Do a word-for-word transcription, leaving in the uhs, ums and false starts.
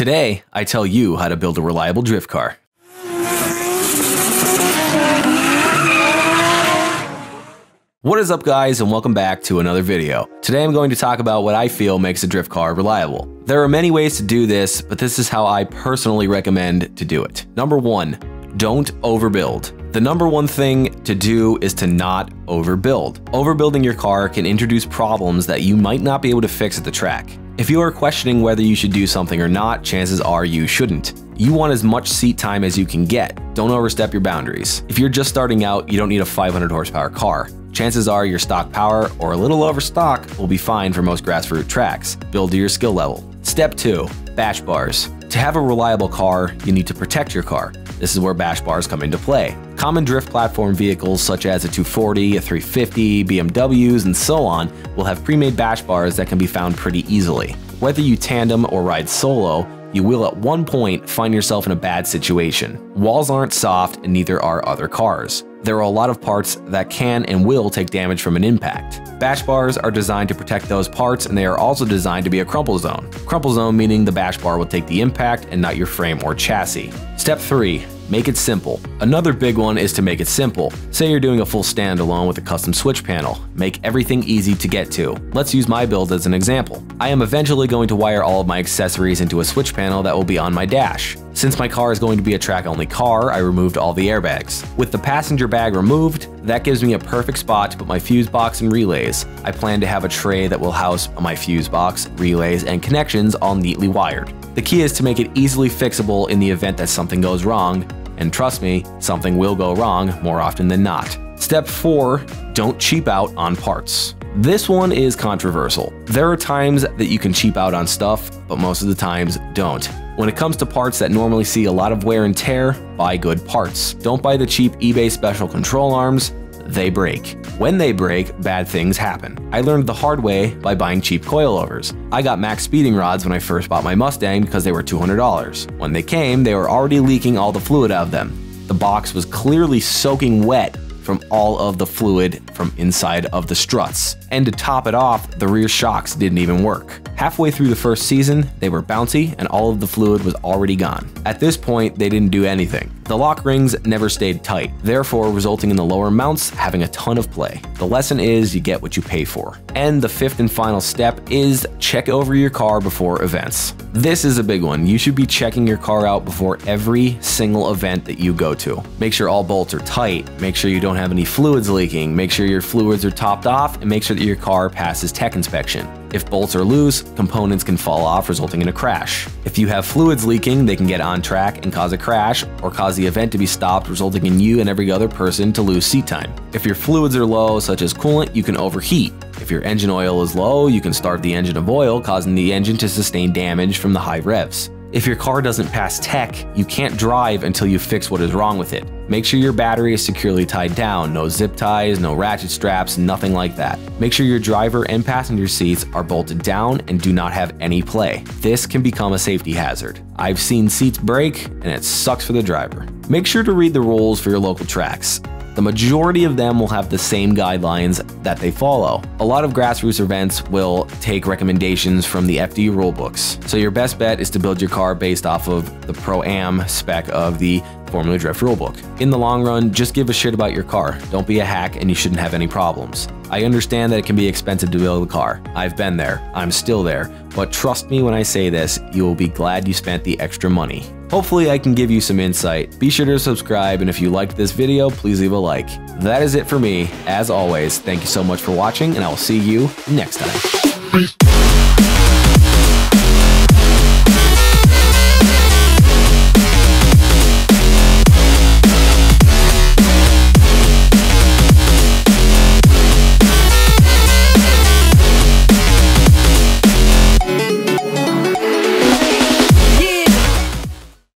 Today, I tell you how to build a reliable drift car. What is up, guys, and welcome back to another video. Today I'm going to talk about what I feel makes a drift car reliable. There are many ways to do this, but this is how I personally recommend to do it. Number one, don't overbuild. The number one thing to do is to not overbuild. Overbuilding your car can introduce problems that you might not be able to fix at the track. If you are questioning whether you should do something or not, chances are you shouldn't. You want as much seat time as you can get. Don't overstep your boundaries. If you're just starting out, you don't need a five hundred horsepower car. Chances are your stock power or a little over stock will be fine for most grassroots tracks. Build to your skill level. Step two, bash bars. To have a reliable car, you need to protect your car. This is where bash bars come into play. Common drift platform vehicles such as a two forty, a three fifty, B M Ws, and so on will have pre-made bash bars that can be found pretty easily. Whether you tandem or ride solo, you will at one point find yourself in a bad situation. Walls aren't soft and neither are other cars. There are a lot of parts that can and will take damage from an impact. Bash bars are designed to protect those parts, and they are also designed to be a crumple zone. Crumple zone meaning the bash bar will take the impact and not your frame or chassis. Step three, make it simple. Another big one is to make it simple. Say you're doing a full standalone with a custom switch panel. Make everything easy to get to. Let's use my build as an example. I am eventually going to wire all of my accessories into a switch panel that will be on my dash. Since my car is going to be a track-only car, I removed all the airbags. With the passenger bag removed, that gives me a perfect spot to put my fuse box and relays. I plan to have a tray that will house my fuse box, relays, and connections all neatly wired. The key is to make it easily fixable in the event that something goes wrong, and trust me, something will go wrong more often than not. Step four, don't cheap out on parts. This one is controversial. There are times that you can cheap out on stuff, but most of the times don't. When it comes to parts that normally see a lot of wear and tear, buy good parts. Don't buy the cheap eBay special control arms. They break. When they break, bad things happen. I learned the hard way by buying cheap coilovers. I got Max Speeding rods when I first bought my Mustang because they were two hundred dollars. When they came, they were already leaking all the fluid out of them. The box was clearly soaking wet from all of the fluid from inside of the struts. And to top it off, the rear shocks didn't even work. Halfway through the first season, they were bouncy and all of the fluid was already gone. At this point, they didn't do anything. The lock rings never stayed tight, therefore resulting in the lower mounts having a ton of play. The lesson is you get what you pay for. And the fifth and final step is check over your car before events. This is a big one. You should be checking your car out before every single event that you go to. Make sure all bolts are tight, make sure you don't have any fluids leaking, make sure your fluids are topped off, and make sure that your car passes tech inspection. If bolts are loose, components can fall off, resulting in a crash. If you have fluids leaking, they can get on track and cause a crash or cause the event to be stopped, resulting in you and every other person to lose seat time. If your fluids are low, such as coolant, you can overheat. If your engine oil is low, you can starve the engine of oil, causing the engine to sustain damage from the high revs. If your car doesn't pass tech, you can't drive until you fix what is wrong with it. Make sure your battery is securely tied down, no zip ties, no ratchet straps, nothing like that. Make sure your driver and passenger seats are bolted down and do not have any play. This can become a safety hazard. I've seen seats break and it sucks for the driver. Make sure to read the rules for your local tracks. The majority of them will have the same guidelines that they follow. A lot of grassroots events will take recommendations from the F D rulebooks. So your best bet is to build your car based off of the Pro-Am spec of the Formula Drift rulebook. In the long run, just give a shit about your car. Don't be a hack and you shouldn't have any problems. I understand that it can be expensive to build a car. I've been there, I'm still there, but trust me when I say this, you will be glad you spent the extra money. Hopefully I can give you some insight. Be sure to subscribe, and if you liked this video, please leave a like. That is it for me. As always, thank you so much for watching, and I will see you next time.